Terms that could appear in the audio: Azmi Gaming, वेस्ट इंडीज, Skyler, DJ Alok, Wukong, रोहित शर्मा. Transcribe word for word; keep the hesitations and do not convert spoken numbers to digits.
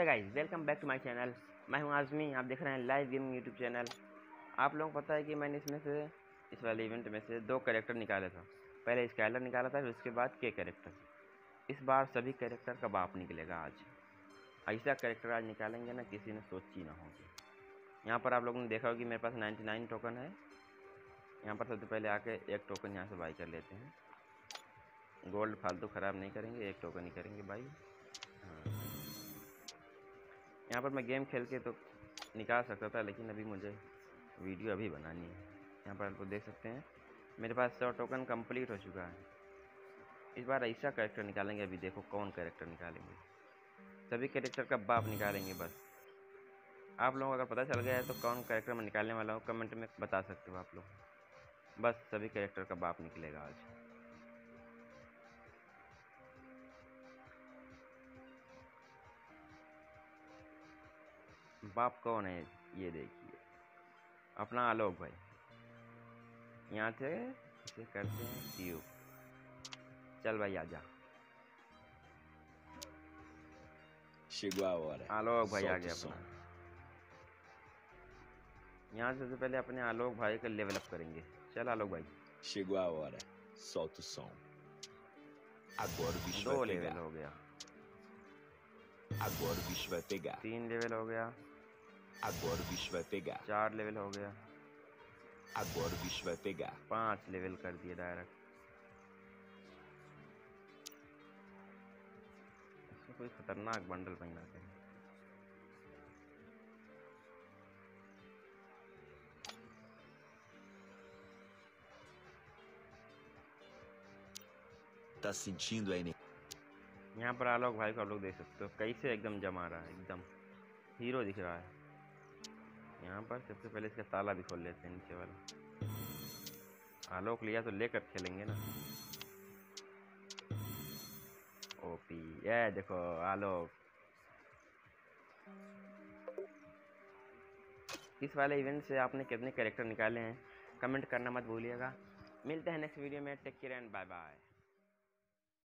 है guys, welcome back to my channel. मैं हूं आज़मी, आप देख रहे हैं लाइव गेमिंग यूट्यूब चैनल। आप लोगों को पता है कि मैंने इसमें से इस वाले इवेंट में से दो कैरेक्टर निकाला था। पहले स्काइलर निकाला था, फिर उसके बाद के कैरेक्टर। इस बार सभी कैरेक्टर का बाप निकलेगा आज। ऐसा कैरेक्टर आज निकालेंगे ना किसी ने सोची ना होगी। यहाँ पर आप लोगों ने देखा होगा कि मेरे पास नाइन्टी नाइन टोकन है। यहाँ पर सबसे पहले आके एक टोकन यहाँ से बाई कर लेते हैं। गोल्ड फालतू ख़राब नहीं करेंगे, एक टोकन ही करेंगे बाई। यहाँ पर मैं गेम खेल के तो निकाल सकता था, लेकिन अभी मुझे वीडियो अभी बनानी है। यहाँ पर आपको देख सकते हैं मेरे पास सौ टोकन कंप्लीट हो चुका है। इस बार ऐसा कैरेक्टर निकालेंगे, अभी देखो कौन कैरेक्टर निकालेंगे। सभी कैरेक्टर का बाप निकालेंगे। बस आप लोगों को अगर पता चल गया है तो कौन कैरेक्टर मैं निकालने वाला हूँ कमेंट में बता सकते हो आप लोग। बस सभी कैरेक्टर का बाप निकलेगा आज। बाप कौन है ये देखिए, अपना आलोक भाई। यहाँ से इसे करते हैं सीओ। चल भाई आजा, आलोक भाई आ गया अपना। यहाँ से सबसे पहले अपने आलोक भाई का लेवल अप करेंगे। चल आलोक भाई, दो लेवल हो गया, तीन लेवल हो गया, अकबर विश्व तेगा चार लेवल हो गया, अकबर विश्व तेगा पांच लेवल कर दिए डायरेक्ट। इसमें कोई खतरनाक बंडल बनाते हैं। Tá sentindo aí? यहाँ पर आलोक भाई को आप लोग देख सकते हो कैसे एकदम जमा रहा है, एकदम हीरो दिख रहा है। यहाँ पर सबसे पहले इसका ताला भी खोल लेते हैं, नीचे वाला। आलोक लिया तो लेकर खेलेंगे ना। ओपी ये देखो आलोक। इस वाले इवेंट से आपने कितने कैरेक्टर निकाले हैं कमेंट करना मत भूलिएगा। मिलते हैं नेक्स्ट वीडियो में। Take care and bye bye.